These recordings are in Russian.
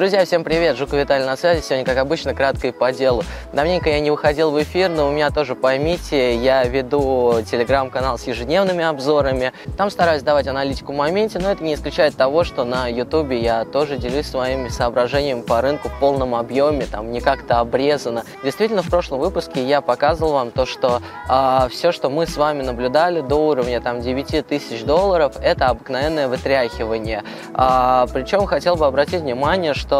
Друзья, всем привет! Жуков Виталий на связи. Сегодня, как обычно, кратко и по делу. Давненько я не выходил в эфир, но у меня тоже, поймите, я веду телеграм-канал с ежедневными обзорами. Там стараюсь давать аналитику в моменте, но это не исключает того, что на ютубе я тоже делюсь своими соображениями по рынку в полном объеме, там не как-то обрезано. Действительно, в прошлом выпуске я показывал вам то, что все, что мы с вами наблюдали до уровня там, 9000 долларов, это обыкновенное вытряхивание. Причем хотел бы обратить внимание, что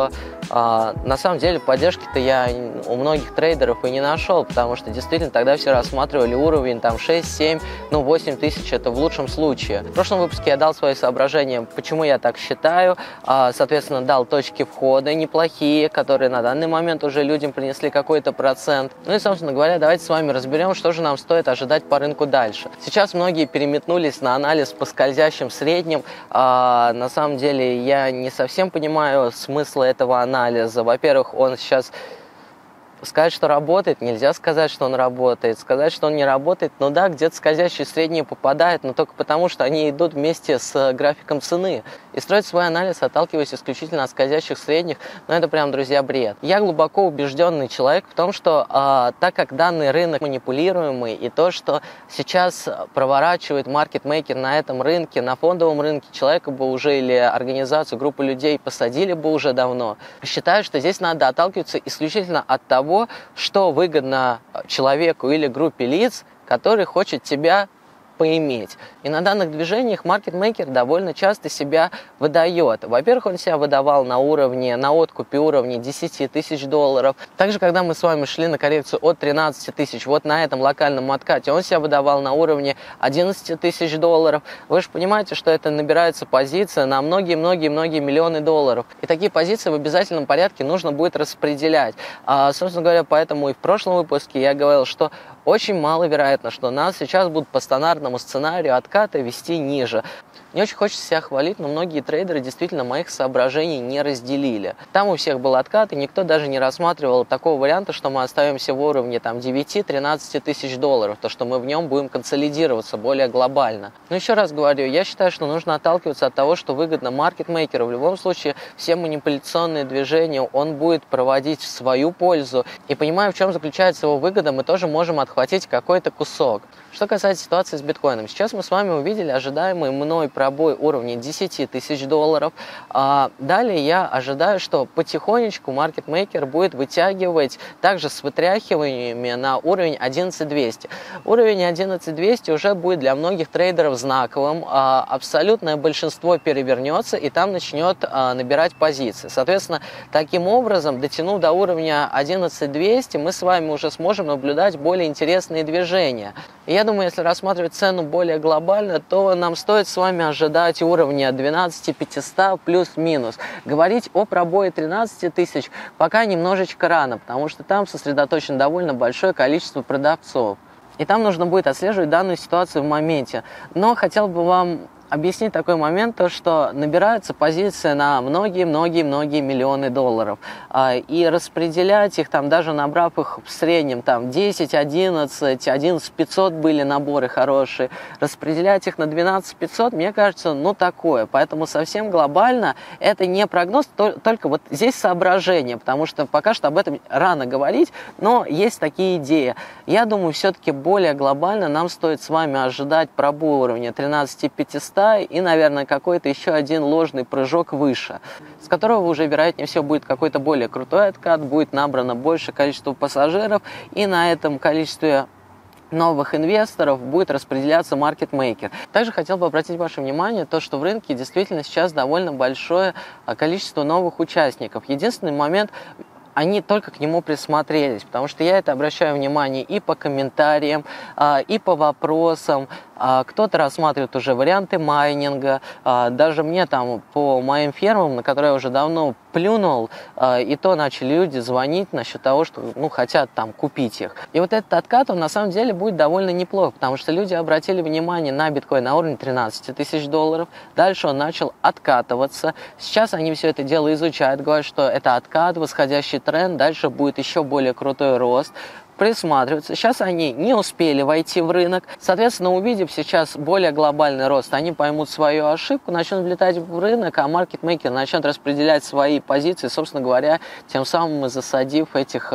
на самом деле поддержки-то я у многих трейдеров и не нашел, потому что действительно тогда все рассматривали уровень там 6, 7, ну 8 тысяч, это в лучшем случае. В прошлом выпуске я дал свои соображения, почему я так считаю, соответственно, дал точки входа неплохие, которые на данный момент уже людям принесли какой-то процент. Ну и, собственно говоря, давайте с вами разберем, что же нам стоит ожидать по рынку дальше. Сейчас многие переметнулись на анализ по скользящим средним, на самом деле я не совсем понимаю смысла этого анализа. Во-первых, он сейчас... Сказать, что работает, нельзя сказать, что он работает. Сказать, что он не работает, ну да, где-то скользящие средние попадают, но только потому, что они идут вместе с графиком цены. И строить свой анализ, отталкиваясь исключительно от скользящих средних, ну это прям, друзья, бред. Я глубоко убежденный человек в том, что так как данный рынок манипулируемый, и то, что сейчас проворачивает маркетмейкер на этом рынке, на фондовом рынке, человека бы уже или организацию, группу людей посадили бы уже давно, считаю, что здесь надо отталкиваться исключительно от того, что выгодно человеку или группе лиц, который хочет тебя поиметь. И на данных движениях маркетмейкер довольно часто себя выдает. Во-первых, он себя выдавал на откупе уровня 10 тысяч долларов. Также, когда мы с вами шли на коррекцию от 13 тысяч, вот на этом локальном откате, он себя выдавал на уровне 11 тысяч долларов. Вы же понимаете, что это набирается позиция на многие-многие-многие миллионы долларов. И такие позиции в обязательном порядке нужно будет распределять. Собственно говоря, поэтому и в прошлом выпуске я говорил, что очень маловероятно, что нас сейчас будут по стандартному сценарию отката вести ниже. Не очень хочется себя хвалить, но многие трейдеры действительно моих соображений не разделили. Там у всех был откат, и никто даже не рассматривал такого варианта, что мы оставимся в уровне 9-13 тысяч долларов, то что мы в нем будем консолидироваться более глобально. Но еще раз говорю, я считаю, что нужно отталкиваться от того, что выгодно маркетмейкеру. В любом случае, все манипуляционные движения он будет проводить в свою пользу. И понимая, в чем заключается его выгода, мы тоже можем отхватить какой-то кусок. Что касается ситуации с биткоином, сейчас мы с вами увидели ожидаемый мной пробой уровня 10 тысяч долларов. Далее я ожидаю, что потихонечку маркетмейкер будет вытягивать также с вытряхиваниями на уровень 11200. Уровень 11200 уже будет для многих трейдеров знаковым. Абсолютное большинство перевернется и там начнет набирать позиции. Соответственно, таким образом, дотянув до уровня 11200, мы с вами уже сможем наблюдать более интересные движения. И я думаю, если рассматривать цену более глобально, то нам стоит с вами ожидать уровня 12500 плюс-минус. Говорить о пробое 13 тысяч пока немножечко рано, потому что там сосредоточено довольно большое количество продавцов. И там нужно будет отслеживать данную ситуацию в моменте. Но хотел бы вам объяснить такой момент, то что набираются позиции на многие-многие-многие миллионы долларов. И распределять их, там даже набрав их в среднем там 10, 11, 11 500 были наборы хорошие, распределять их на 12 500, мне кажется, ну такое. Поэтому совсем глобально это не прогноз, только вот здесь соображение, потому что пока что об этом рано говорить, но есть такие идеи. Я думаю, все-таки более глобально нам стоит с вами ожидать пробой уровня 13 500, и, наверное, какой-то еще один ложный прыжок выше, с которого уже, вероятнее всего, будет какой-то более крутой откат, будет набрано большее количество пассажиров, и на этом количестве новых инвесторов будет распределяться маркетмейкер. Также хотел бы обратить ваше внимание то, что в рынке действительно сейчас довольно большое количество новых участников. Единственный момент – они только к нему присмотрелись, потому что я это обращаю внимание и по комментариям, и по вопросам. Кто-то рассматривает уже варианты майнинга. Даже мне там по моим фермам, на которые я уже давно плюнул, и то начали люди звонить насчет того, что ну, хотят там купить их. И вот этот откат, он на самом деле будет довольно неплох, потому что люди обратили внимание на биткоин на уровне 13 тысяч долларов. Дальше он начал откатываться. Сейчас они все это дело изучают, говорят, что это откат, восходящий тренд, дальше будет еще более крутой рост. присматриваются. Сейчас они не успели войти в рынок. Соответственно, увидев сейчас более глобальный рост, они поймут свою ошибку, начнут влетать в рынок, а маркетмейкеры начнут распределять свои позиции, собственно говоря, тем самым засадив этих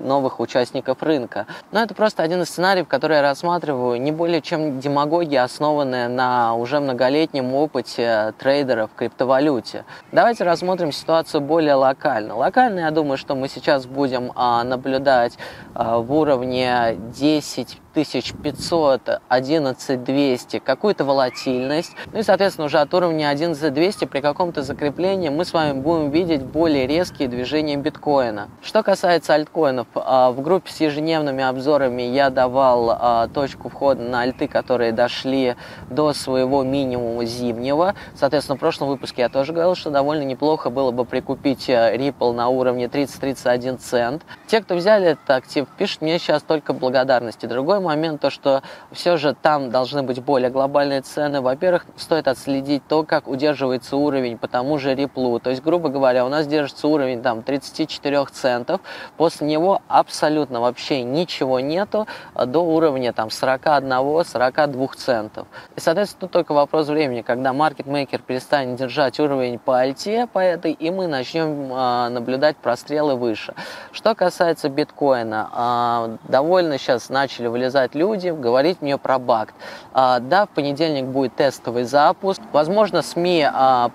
новых участников рынка. Но это просто один из сценариев, который я рассматриваю, не более чем демагогия, основанная на уже многолетнем опыте трейдеров в криптовалюте. Давайте рассмотрим ситуацию более локально. Локально, я думаю, что мы сейчас будем наблюдать в уровне 10 500, 11 200 какую-то волатильность, ну и соответственно уже от уровня 11 200 при каком-то закреплении мы с вами будем видеть более резкие движения биткоина. Что касается альткоинов, в группе с ежедневными обзорами я давал точку входа на альты, которые дошли до своего минимума зимнего. Соответственно, в прошлом выпуске я тоже говорил, что довольно неплохо было бы прикупить Ripple на уровне 30-31 цент. Те, кто взяли этот актив, пишут мне сейчас только благодарности. Другой момент, то что все же там должны быть более глобальные цены. Во-первых, стоит отследить то, как удерживается уровень по тому же Ripple. То есть, грубо говоря, у нас держится уровень там 34 центов. После него абсолютно вообще ничего нету до уровня там 41-42 центов. И, соответственно, тут только вопрос времени, когда маркетмейкер перестанет держать уровень по альте, по этой, и мы начнем наблюдать прострелы выше. Что касается биткоина, довольно сейчас начали вылезать люди, говорить мне про бакт. Да, в понедельник будет тестовый запуск. Возможно, СМИ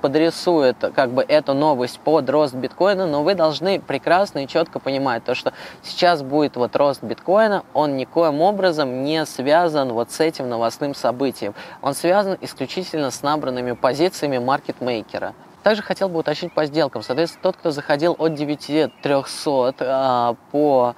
подрисуют как бы эту новость под рост биткоина, но вы должны прекрасно и четко понимать то, что сейчас будет вот рост биткоина, он никоим образом не связан вот с этим новостным событием. Он связан исключительно с набранными позициями маркетмейкера. Также хотел бы уточнить по сделкам. Соответственно, тот, кто заходил от 9300 по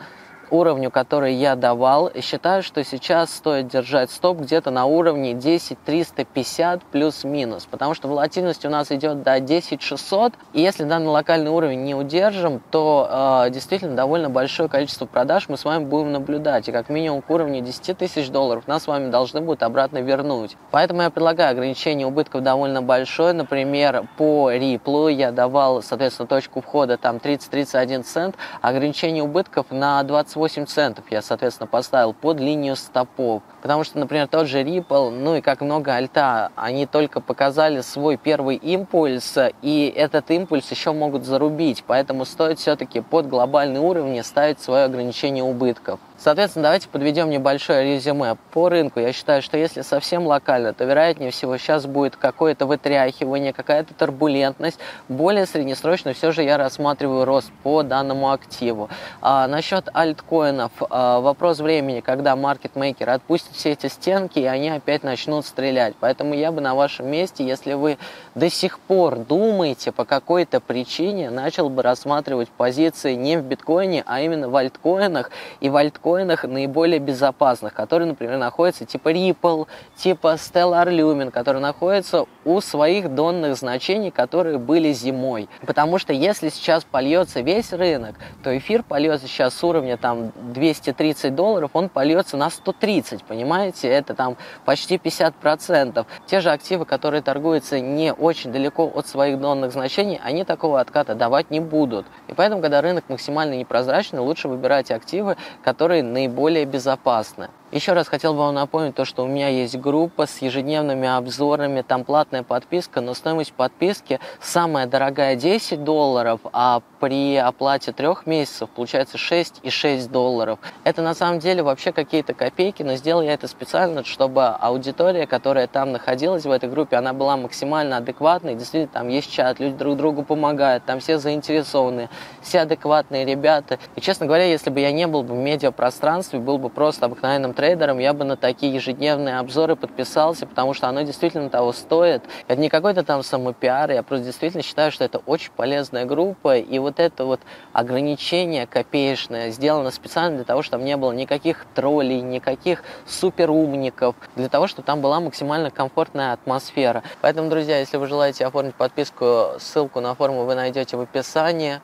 уровню, который я давал, считаю, что сейчас стоит держать стоп где-то на уровне 10-350 плюс-минус, потому что волатильность у нас идет до 10-600, и если данный локальный уровень не удержим, то действительно довольно большое количество продаж мы с вами будем наблюдать, и как минимум к уровню 10 тысяч долларов нас с вами должны будут обратно вернуть. Поэтому я предлагаю ограничение убытков довольно большое. Например, по Ripple я давал, соответственно, точку входа там 30-31 цент, ограничение убытков на 28 центов я, соответственно, поставил под линию стопов, потому что, например, тот же Ripple, ну и как много альта, они только показали свой первый импульс, и этот импульс еще могут зарубить, поэтому стоит все-таки под глобальные уровни ставить свое ограничение убытков. Соответственно, давайте подведем небольшое резюме по рынку. Я считаю, что если совсем локально, то вероятнее всего сейчас будет какое-то вытряхивание, какая-то турбулентность. Более среднесрочно все же я рассматриваю рост по данному активу. Насчет альткоинов, вопрос времени, когда маркетмейкер отпустит все эти стенки, и они опять начнут стрелять. Поэтому я бы на вашем месте, если вы до сих пор думаете по какой-то причине, начал бы рассматривать позиции не в биткоине, а именно в альткоинах, и в альткоинах наиболее безопасных, которые, например, находятся типа Ripple, типа Stellar Lumen, которые находятся у своих донных значений, которые были зимой. Потому что если сейчас польется весь рынок, то эфир польется сейчас с уровня там 230 долларов, он польется на 130, понимаете? Это там почти 50%. Те же активы, которые торгуются не очень далеко от своих донных значений, они такого отката давать не будут. И поэтому, когда рынок максимально непрозрачный, лучше выбирать активы, которые наиболее безопасны. Еще раз хотел бы вам напомнить то, что у меня есть группа с ежедневными обзорами, там платная подписка, но стоимость подписки самая дорогая 10 долларов, а при оплате 3 месяцев получается 6,6 долларов. Это на самом деле вообще какие-то копейки, но сделал я это специально, чтобы аудитория, которая там находилась в этой группе, она была максимально адекватной. Действительно, там есть чат, люди друг другу помогают, там все заинтересованы, все адекватные ребята. И, честно говоря, если бы я не был бы в медиапространстве, был бы просто обыкновенным трейдером, я бы на такие ежедневные обзоры подписался, потому что оно действительно того стоит. Это не какой-то там самопиар, я просто действительно считаю, что это очень полезная группа, и вот это вот ограничение копеечное сделано специально для того, чтобы там не было никаких троллей, никаких суперумников, для того, чтобы там была максимально комфортная атмосфера. Поэтому, друзья, если вы желаете оформить подписку, ссылку на форму вы найдете в описании.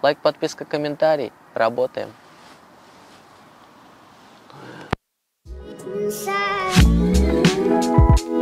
Лайк, подписка, комментарий. Работаем. Inside.